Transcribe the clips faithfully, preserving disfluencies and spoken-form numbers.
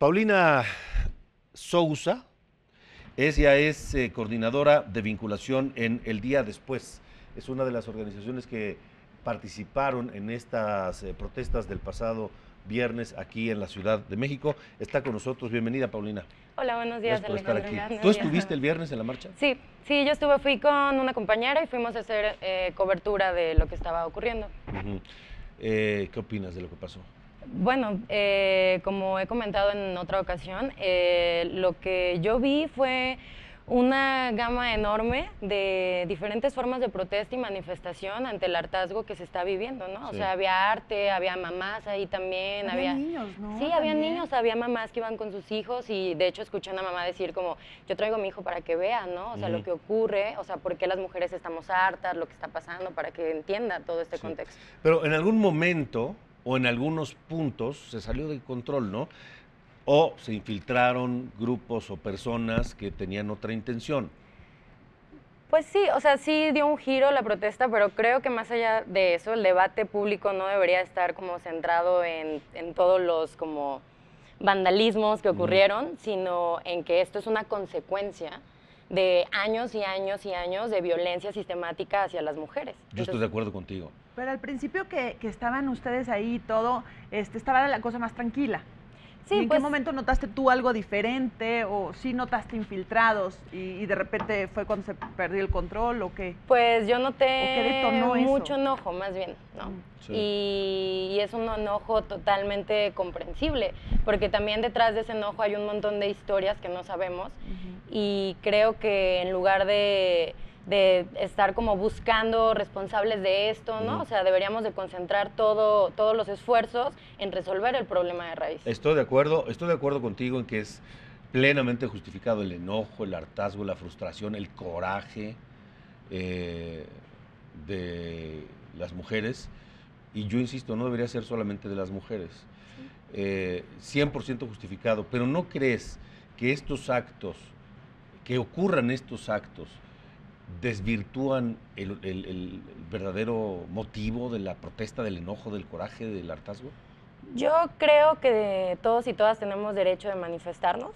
Paulina Sousa, ella es eh, coordinadora de vinculación en El Día Después. Es una de las organizaciones que participaron en estas eh, protestas del pasado viernes aquí en la Ciudad de México. Está con nosotros. Bienvenida, Paulina. Hola, buenos días, gracias por Alejandro. Estar aquí. ¿Tú estuviste el viernes en la marcha? Sí, sí, yo estuve, fui con una compañera y fuimos a hacer eh, cobertura de lo que estaba ocurriendo. Uh-huh. eh, ¿Qué opinas de lo que pasó? Bueno, eh, como he comentado en otra ocasión, eh, lo que yo vi fue una gama enorme de diferentes formas de protesta y manifestación ante el hartazgo que se está viviendo, ¿no? Sí. O sea, había arte, había mamás ahí también. Había, había niños, ¿no? Sí, había también. niños, había mamás que iban con sus hijos y de hecho escuché a una mamá decir como, yo traigo a mi hijo para que vea, ¿no? O sea, uh-huh. lo que ocurre, o sea, por qué las mujeres estamos hartas, lo que está pasando, para que entienda todo este sí. contexto. Pero en algún momento o en algunos puntos se salió de control, ¿no? O se infiltraron grupos o personas que tenían otra intención. Pues sí, o sea, sí dio un giro la protesta, pero creo que más allá de eso, el debate público no debería estar como centrado en, en todos los como vandalismos que ocurrieron, mm. sino en que esto es una consecuencia de años y años y años de violencia sistemática hacia las mujeres. Yo Entonces, estoy de acuerdo contigo. Pero al principio que, que estaban ustedes ahí y todo, este, estaba la cosa más tranquila. Sí, ¿En pues, qué momento notaste tú algo diferente o sí notaste infiltrados y, y de repente fue cuando se perdió el control o qué? Pues yo noté mucho eso? enojo más bien, ¿no? Sí. Y, y es un enojo totalmente comprensible, porque también detrás de ese enojo hay un montón de historias que no sabemos uh-huh. y creo que en lugar de... de estar como buscando responsables de esto, ¿no? Uh-huh. O sea, deberíamos de concentrar todo, todos los esfuerzos en resolver el problema de raíz. Estoy de acuerdo, estoy de acuerdo contigo en que es plenamente justificado el enojo, el hartazgo, la frustración, el coraje eh, de las mujeres. Y yo insisto, no debería ser solamente de las mujeres. Sí. Eh, cien por ciento justificado. Pero ¿no crees que estos actos, que ocurran estos actos, desvirtúan el, el, el verdadero motivo de la protesta, del enojo, del coraje, del hartazgo? Yo creo que todos y todas tenemos derecho de manifestarnos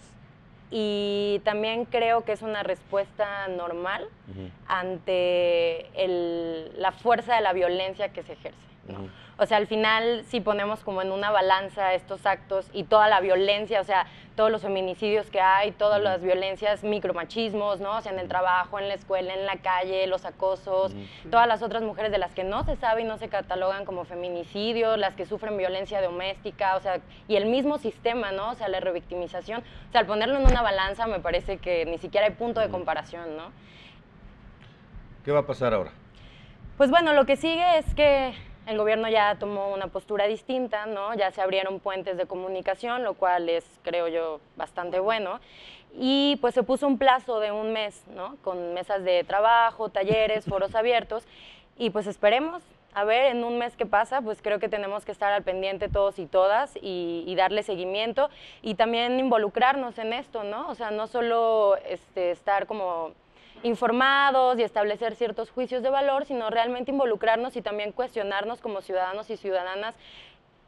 y también creo que es una respuesta normal uh-huh. ante el, la fuerza de la violencia que se ejerce, ¿no? Uh-huh. O sea, al final, si ponemos como en una balanza estos actos y toda la violencia, o sea, todos los feminicidios que hay, todas las violencias, micromachismos, ¿no? O sea, en el trabajo, en la escuela, en la calle, los acosos, sí. todas las otras mujeres de las que no se sabe y no se catalogan como feminicidios, las que sufren violencia doméstica, o sea, y el mismo sistema, ¿no? O sea, la revictimización. O sea, al ponerlo en una balanza me parece que ni siquiera hay punto de comparación, ¿no? ¿Qué va a pasar ahora? Pues bueno, lo que sigue es que el gobierno ya tomó una postura distinta, ¿no? Ya se abrieron puentes de comunicación, lo cual es, creo yo, bastante bueno. Y pues se puso un plazo de un mes, ¿no? Con mesas de trabajo, talleres, foros abiertos. Y pues esperemos, a ver, en un mes qué pasa, pues creo que tenemos que estar al pendiente todos y todas y, y darle seguimiento y también involucrarnos en esto, ¿no? O sea, no solo este, estar como informados y establecer ciertos juicios de valor, sino realmente involucrarnos y también cuestionarnos como ciudadanos y ciudadanas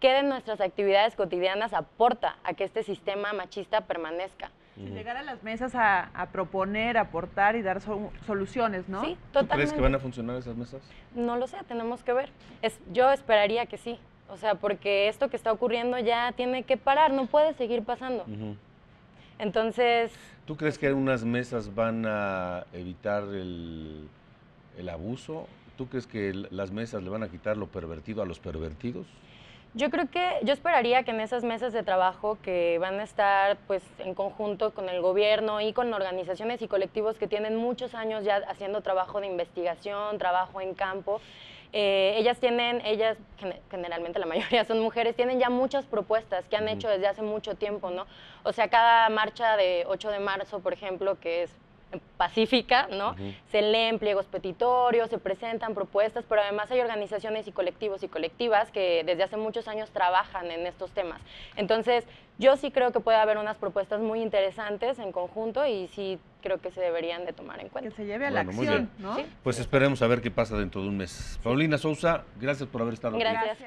qué de nuestras actividades cotidianas aporta a que este sistema machista permanezca. Sí, llegar a las mesas a, a proponer, a aportar y dar so, soluciones, ¿no? Sí, totalmente. ¿Tú crees que van a funcionar esas mesas? No lo sé, tenemos que ver. Es, yo esperaría que sí, o sea, porque esto que está ocurriendo ya tiene que parar, no puede seguir pasando. Uh-huh. Entonces, ¿tú crees que unas mesas van a evitar el, el abuso? ¿Tú crees que el, las mesas le van a quitar lo pervertido a los pervertidos? Yo creo que, yo esperaría que en esas mesas de trabajo que van a estar pues en conjunto con el gobierno y con organizaciones y colectivos que tienen muchos años ya haciendo trabajo de investigación, trabajo en campo, eh, ellas tienen, ellas generalmente la mayoría son mujeres, tienen ya muchas propuestas que han hecho desde hace mucho tiempo, ¿no? O sea, cada marcha de ocho de marzo, por ejemplo, que es pacífica, ¿no? Uh-huh. Se leen pliegos petitorios, se presentan propuestas, pero además hay organizaciones y colectivos y colectivas que desde hace muchos años trabajan en estos temas. Entonces, yo sí creo que puede haber unas propuestas muy interesantes en conjunto y sí creo que se deberían de tomar en cuenta. Que se lleve a bueno, la acción, ¿no? ¿Sí? Pues esperemos a ver qué pasa dentro de un mes. Sí. Paulina Sousa, gracias por haber estado aquí. Gracias.